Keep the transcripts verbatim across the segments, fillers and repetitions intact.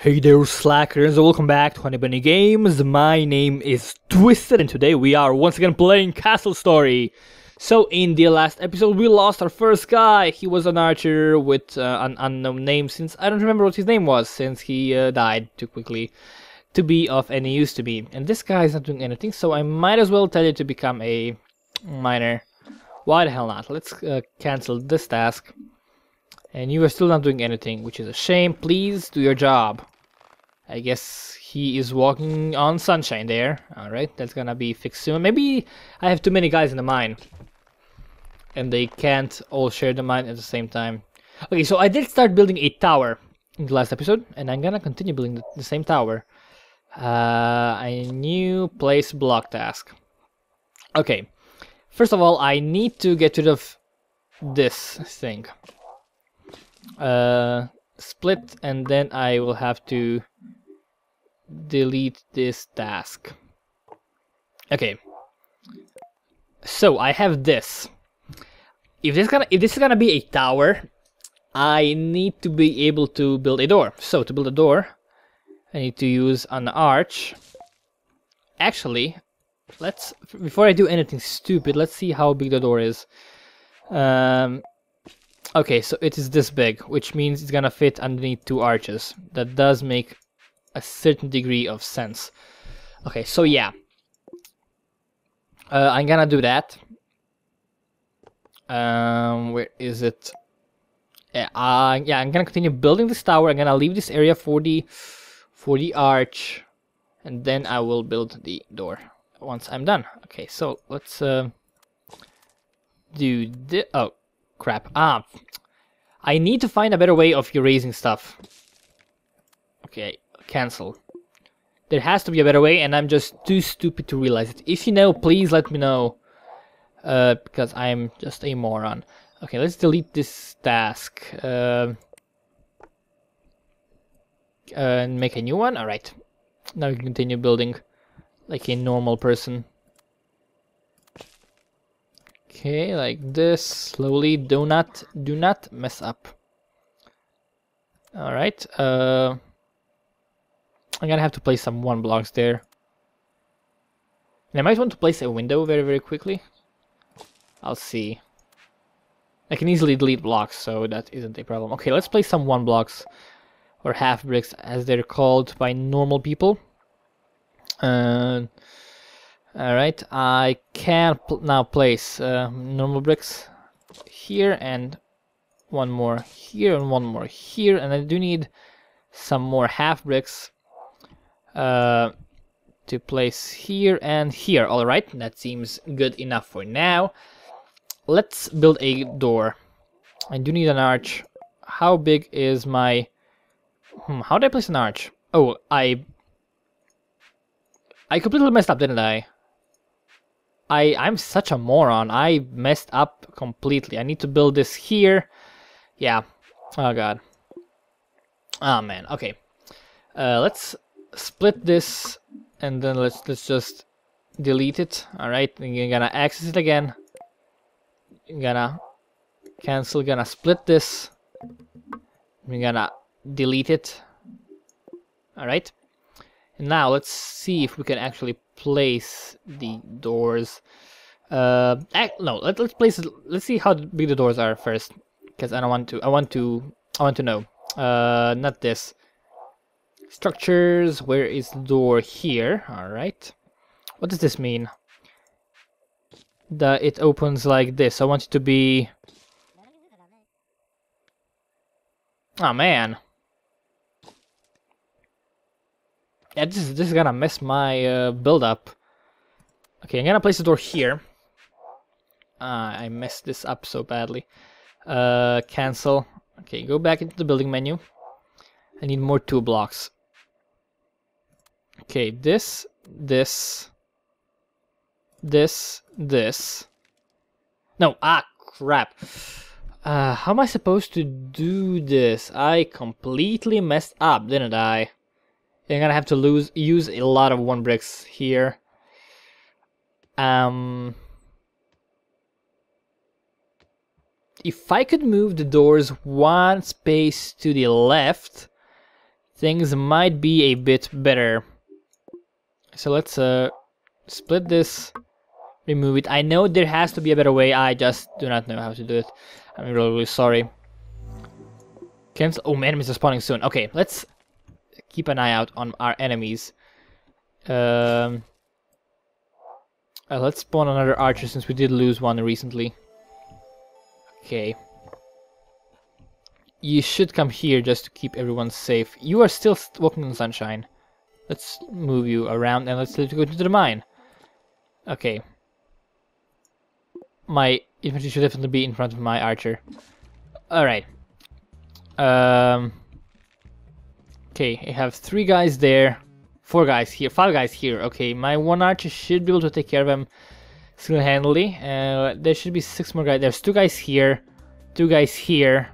Hey there slackers, welcome back to Honey Bunny Games. My name is Twisted and today we are once again playing Castle Story. So in the last episode we lost our first guy. He was an archer with uh, an unknown name, since I don't remember what his name was, since he uh, died too quickly to be of any use to me. And this guy is not doing anything, so I might as well tell you to become a miner. Why the hell not? Let's uh, cancel this task. And you are still not doing anything, which is a shame. Please do your job. I guess he is walking on sunshine there. Alright, that's gonna be fixed soon. Maybe I have too many guys in the mine. And they can't all share the mine at the same time. Okay, so I did start building a tower in the last episode. And I'm gonna continue building the, the same tower. Uh, a new place block task. Okay. First of all, I need to get rid of this thing. Uh, split, and then I will have to delete this task. Okay. So I have this. If this gonna if this is gonna be a tower, I need to be able to build a door. So to build a door, I need to use an arch. Actually, let's before I do anything stupid, let's see how big the door is. Um. Okay, so it is this big, which means it's gonna fit underneath two arches. That does make a certain degree of sense. Okay, so yeah. Uh, I'm gonna do that. Um, where is it? Yeah, uh, yeah, I'm gonna continue building this tower. I'm gonna leave this area for the, for the arch. And then I will build the door once I'm done. Okay, so let's uh, do this. Oh. Crap. Ah. I need to find a better way of erasing stuff. Okay. Cancel. There has to be a better way and I'm just too stupid to realize it. If you know, please let me know. Uh, because I'm just a moron. Okay, let's delete this task. Uh, and make a new one. Alright. Now we can continue building like a normal person. Okay, like this, slowly, do not, do not mess up. Alright, uh, I'm gonna have to place some one blocks there. And I might want to place a window very, very quickly. I'll see. I can easily delete blocks, so that isn't a problem. Okay, let's place some one blocks, or half bricks, as they're called by normal people. Uh, Alright, I can pl now place uh, normal bricks here and one more here and one more here, and I do need some more half bricks uh, to place here and here. Alright, that seems good enough for now. Let's build a door. I do need an arch. How big is my... Hmm, how did I place an arch? Oh, I... I completely messed up, didn't I? I, I'm such a moron. I messed up completely. I need to build this here. Yeah. Oh, God. Oh, man. Okay. Uh, let's split this and then let's, let's just delete it. Alright. You're gonna access it again. You're gonna cancel. You're gonna split this. You're gonna delete it. Alright. Now let's see if we can actually place the doors. Uh, act, no, let, let's place. Let's see how big the doors are first, because I don't want to. I want to. I want to know. Uh, not this. Structures. Where is the door here? All right. What does this mean? That it opens like this. I want it to be. Oh man. Yeah, this is, this is gonna mess my uh, build up. Okay, I'm gonna place the door here. Uh, I messed this up so badly. Uh, cancel. Okay, go back into the building menu. I need more two blocks. Okay, this, this, this, this. No, ah, crap. Uh, how am I supposed to do this? I completely messed up, didn't I? You're gonna have to lose use a lot of one bricks here. Um, if I could move the doors one space to the left, things might be a bit better. So let's uh, split this, remove it. I know there has to be a better way, I just do not know how to do it. I'm really, really sorry. Cancel. Oh, my enemies are spawning soon. Okay, let's keep an eye out on our enemies. Um, uh, let's spawn another archer since we did lose one recently. Okay. You should come here just to keep everyone safe. You are still walking in sunshine. Let's move you around and let's go to the mine. Okay. My infantry should definitely be in front of my archer. Alright. Um. Okay, I have three guys there. Four guys here. Five guys here. Okay, my one archer should be able to take care of them single-handedly. Uh, there should be six more guys. There's two guys here. Two guys here.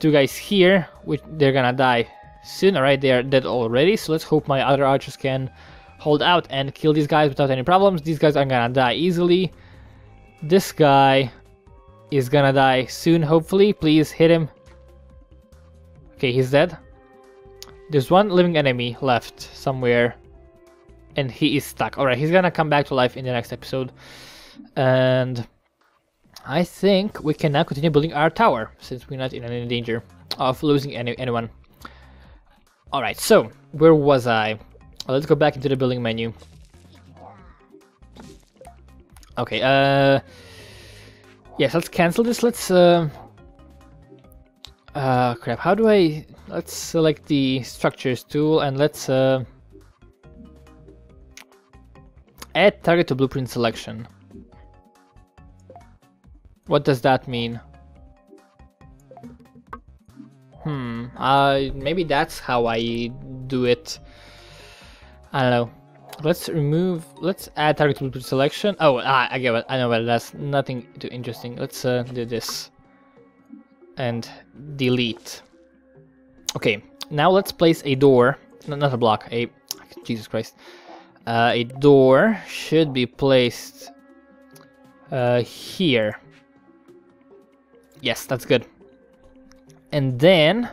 Two guys here, which they're gonna die soon. Alright, they are dead already, so let's hope my other archers can hold out and kill these guys without any problems. These guys are gonna die easily. This guy is gonna die soon, hopefully. Please hit him. Okay, he's dead. There's one living enemy left somewhere, and he is stuck. Alright, he's gonna come back to life in the next episode. And I think we can now continue building our tower, since we're not in any danger of losing any anyone. Alright, so, where was I? Let's go back into the building menu. Okay, uh... yes, let's cancel this, let's... Uh, uh, crap, how do I... Let's select the structures tool and let's... Uh, add target to blueprint selection. What does that mean? Hmm, uh, maybe that's how I do it. I don't know. Let's remove, let's add target to blueprint selection. Oh, ah, I get it, I know what that's, nothing too interesting. Let's uh, do this. And delete. Okay, now let's place a door, no, not a block, a, Jesus Christ. Uh, a door should be placed uh, here. Yes, that's good. And then,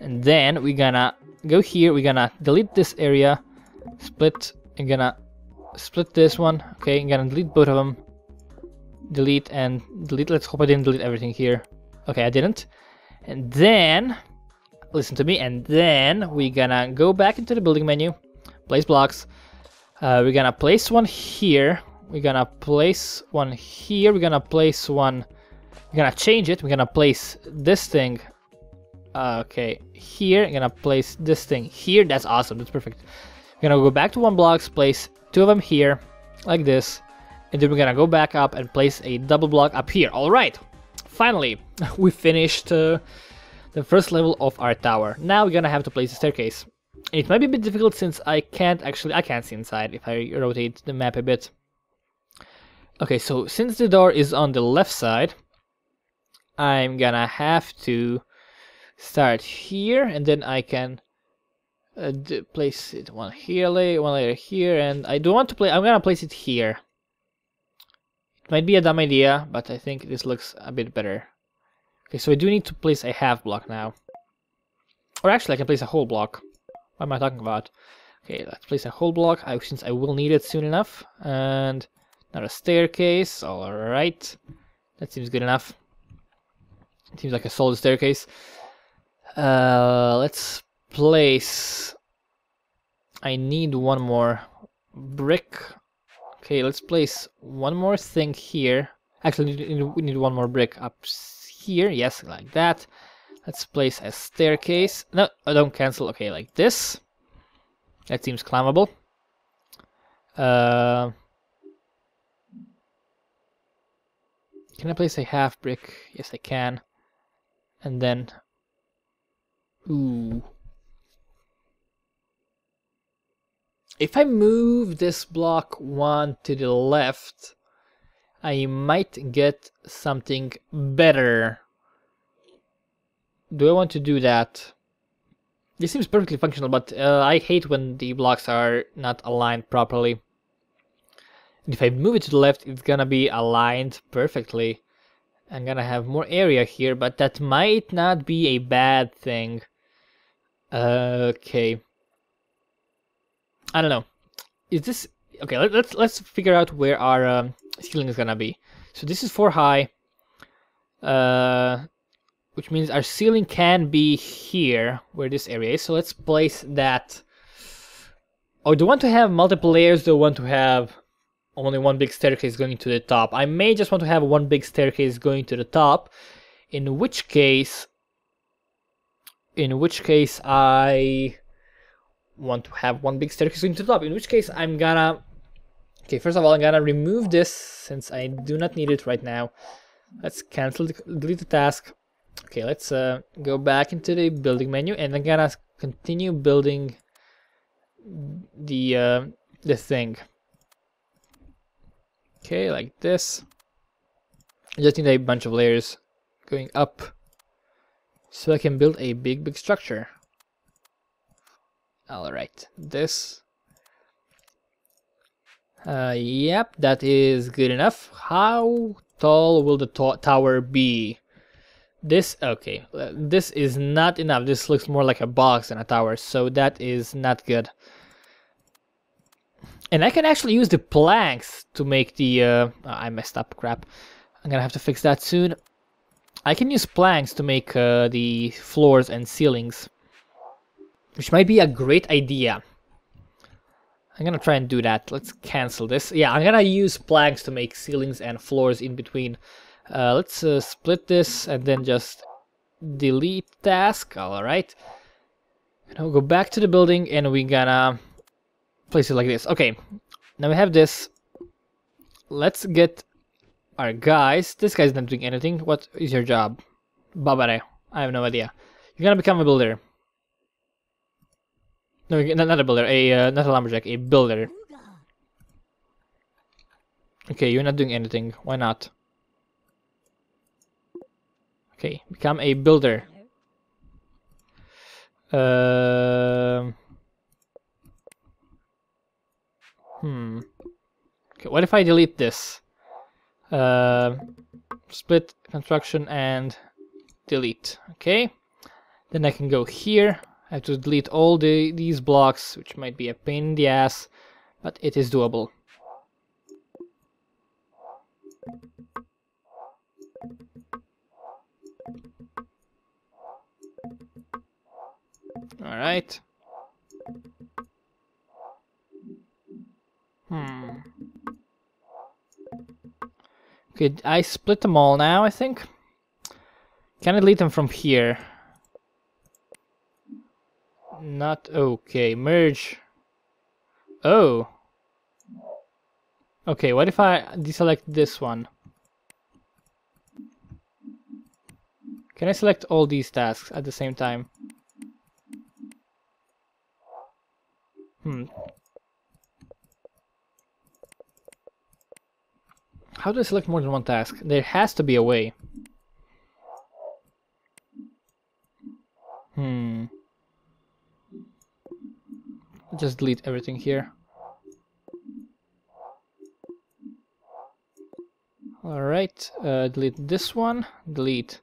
and then we're gonna go here, we're gonna delete this area, split, I'm gonna split this one, okay, I'm gonna delete both of them, delete and delete, let's hope I didn't delete everything here. Okay, I didn't. And then, listen to me, and then we're gonna go back into the building menu, place blocks, uh, we're gonna place one here, we're gonna place one here, we're gonna place one. We're gonna change it, we're gonna place this thing uh, okay here, I'm gonna place this thing here. That's awesome, that's perfect. We're gonna go back to one blocks, place two of them here like this, and then we're gonna go back up and place a double block up here. Alright, finally we finished uh, the first level of our tower. Now we're gonna have to place a staircase. It might be a bit difficult since I can't actually I can't see inside if I rotate the map a bit. Okay, so since the door is on the left side, I'm gonna have to start here, and then I can uh, d place it one here, later, one later here, and I don't want to play. I'm gonna place it here. It might be a dumb idea, but I think this looks a bit better. Okay, so I do need to place a half block now, or actually I can place a whole block. What am I talking about? Okay, let's place a whole block I, since I will need it soon enough, and another staircase. All right, that seems good enough. Seems like a solid staircase. Uh, let's place... I need one more brick. Okay, let's place one more thing here. Actually, we need one more brick up here. Yes, like that. Let's place a staircase. No, I don't cancel. Okay, like this. That seems climbable. Uh... Can I place a half brick? Yes, I can. And then, ooh. If I move this block one to the left, I might get something better. Do I want to do that? This seems perfectly functional, but uh, I hate when the blocks are not aligned properly. And if I move it to the left, it's gonna be aligned perfectly. I'm gonna have more area here, but that might not be a bad thing. Uh, okay. I don't know. Is this okay? Let, let's let's figure out where our um, ceiling is gonna be. So this is four high, uh, which means our ceiling can be here, where this area is. So let's place that. Oh, do I want to have multiple layers? Do I want to have only one big staircase going to the top? I may just want to have one big staircase going to the top, in which case, in which case I want to have one big staircase going to the top. In which case I'm gonna. Okay, first of all, I'm gonna remove this since I do not need it right now. Let's cancel, the, delete the task. Okay, let's uh, go back into the building menu, and I'm gonna continue building the uh, the thing. Okay, like this. I just need a bunch of layers going up, so I can build a big, big structure. All right, this. Uh, yep, that is good enough. How tall will the to tower be? This, okay, this is not enough. This looks more like a box than a tower, so that is not good. And I can actually use the planks to make the, uh, I messed up, crap. I'm gonna have to fix that soon. I can use planks to make uh, the floors and ceilings, which might be a great idea. I'm gonna try and do that. Let's cancel this. Yeah, I'm gonna use planks to make ceilings and floors in between. Uh, let's uh, split this and then just delete task. Alright. Now go back to the building and we're gonna place it like this. Okay, now we have this. Let's get our guys. This guy's not doing anything. What is your job? Babare. I have no idea. You're gonna become a builder. No, not a builder, a, uh, not a lumberjack, a builder. Okay, you're not doing anything. Why not? Okay, become a builder. Uh, hmm. Okay, what if I delete this? Uh, split, construction, and delete. Okay. Then I can go here. I have to delete all the these blocks, which might be a pain in the ass, but it is doable. All right. Hmm. Okay, I split them all now, I think. Can I delete them from here? Not okay. Merge. Oh. Okay, what if I deselect this one? Can I select all these tasks at the same time? Hmm. How do I select more than one task? There has to be a way. Hmm. Just delete everything here. Alright, uh, delete this one, delete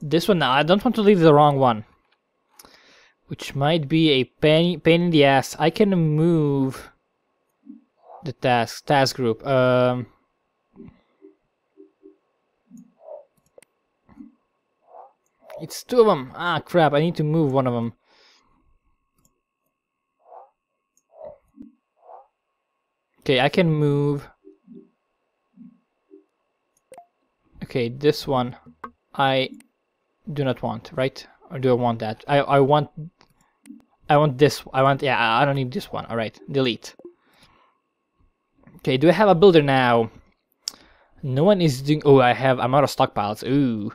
this one. Now I don't want to leave the wrong one, which might be a pain, pain in the ass. I can move the task, task group. Um, it's two of them. Ah, crap, I need to move one of them. Okay, I can move. Okay, this one I do not want, right? Or do I want that? I I want I want this. I want yeah, I don't need this one. All right, delete. Okay, do I have a builder now? No one is doing. Oh, I have. I'm out of stockpiles. Ooh.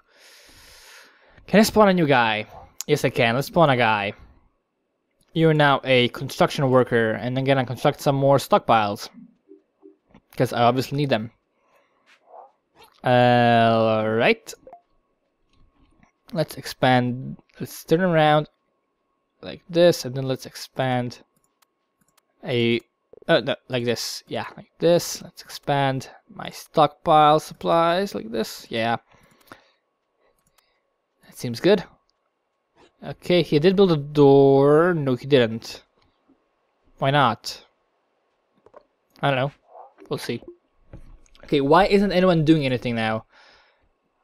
Can I spawn a new guy? Yes, I can. Let's spawn a guy. You're now a construction worker, and I'm gonna construct some more stockpiles because I obviously need them. Uh, all right, let's expand. Let's turn around like this, and then let's expand a uh, no, like this. Yeah, like this. Let's expand my stockpile supplies like this. Yeah, that seems good. Okay, he did build a door. No, he didn't. Why not? I don't know. We'll see. Okay, why isn't anyone doing anything now?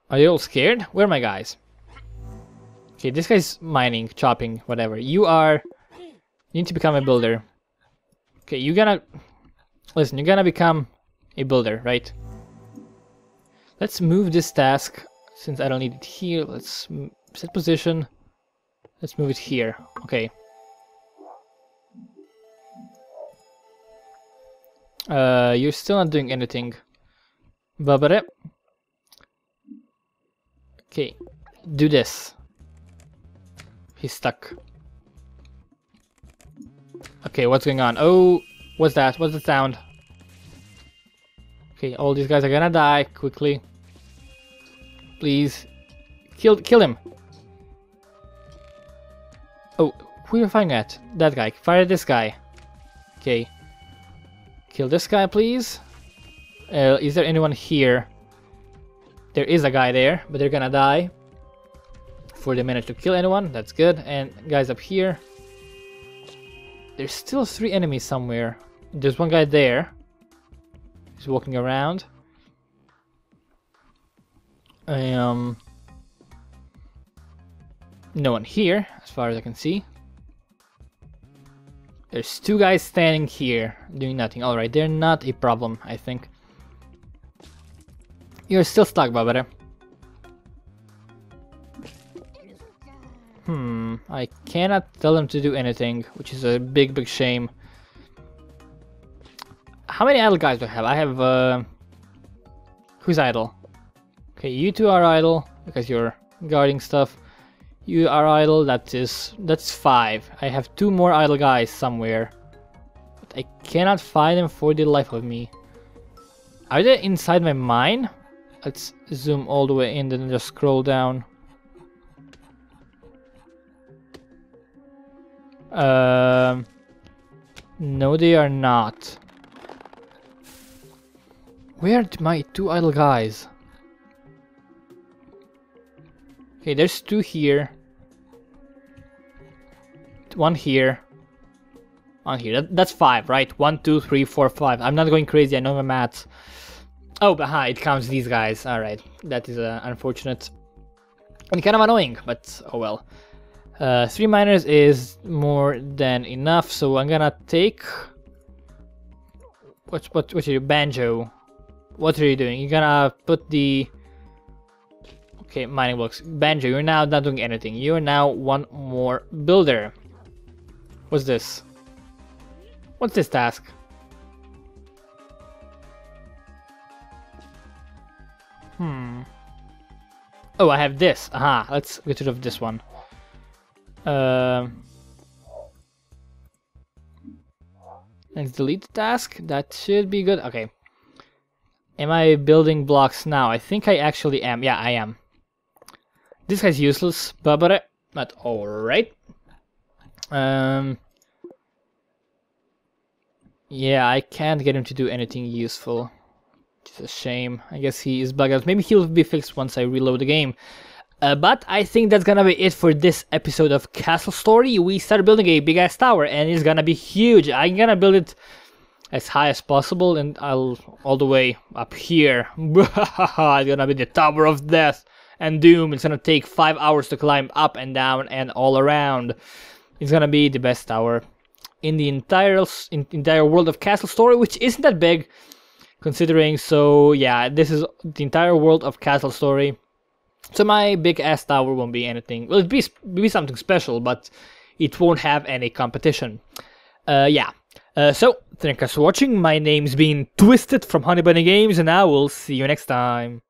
Are you all scared? Where are my guys? Okay, this guy's mining, chopping, whatever. You are... You need to become a builder. Okay, you're gonna... Listen, you're gonna become a builder, right? Let's move this task, since I don't need it here. Let's set position. Let's move it here. Okay. Uh, you're still not doing anything. Babare. Okay, do this. He's stuck. Okay, what's going on? Oh, what's that? What's the sound? Okay, all these guys are gonna die quickly. Please, kill, kill him. Oh, who are you firing at? That guy. Fire this guy. Okay. Kill this guy, please. Uh, is there anyone here? There is a guy there, but they're gonna die. Before they manage to kill anyone, that's good. And guys up here. There's still three enemies somewhere. There's one guy there. He's walking around. Um, no one here, as far as I can see. There's two guys standing here, doing nothing. Alright, they're not a problem, I think. You're still stuck, Barbara. Hmm, I cannot tell them to do anything, which is a big, big shame. How many idle guys do I have? I have, uh... Who's idle? Okay, you two are idle, because you're guarding stuff. You are idle, that is... That's five. I have two more idle guys somewhere. But I cannot find them for the life of me. Are they inside my mine? Let's zoom all the way in, then just scroll down. Um... No, they are not. Where are my two idle guys? Okay, there's two here. One here. One here. That, that's five, right? One, two, three, four, five. I'm not going crazy, I know my maths. Oh, but huh, it counts these guys. Alright, that is uh, unfortunate. And kind of annoying, but oh well. Uh, three miners is more than enough, so I'm gonna take... What, what, what are you? Banjo. What are you doing? You're gonna put the... Okay, mining blocks. Banjo, you're now not doing anything. You're now one more builder. What's this? What's this task? Hmm. Oh, I have this. Aha, let's get rid of this one. Um... Let's delete the task. That should be good. Okay. Am I building blocks now? I think I actually am. Yeah, I am. This guy's useless, but not alright. Um. Yeah, I can't get him to do anything useful. It's a shame. I guess he is bugged out. Maybe he'll be fixed once I reload the game. Uh, but I think that's gonna be it for this episode of Castle Story. We started building a big ass tower and it's gonna be huge. I'm gonna build it as high as possible and I'll all the way up here. It's gonna be the Tower of Death and Doom. It's gonna take five hours to climb up and down and all around. It's gonna be the best tower in the entire in, entire world of Castle Story, which isn't that big considering. So yeah, this is the entire world of Castle Story. So my big ass tower won't be anything. Well, it'll be, be something special, but it won't have any competition. Uh, yeah. Uh, so, thank you guys for watching. My name's been Twisted from Honey Bunny Games, and I will see you next time.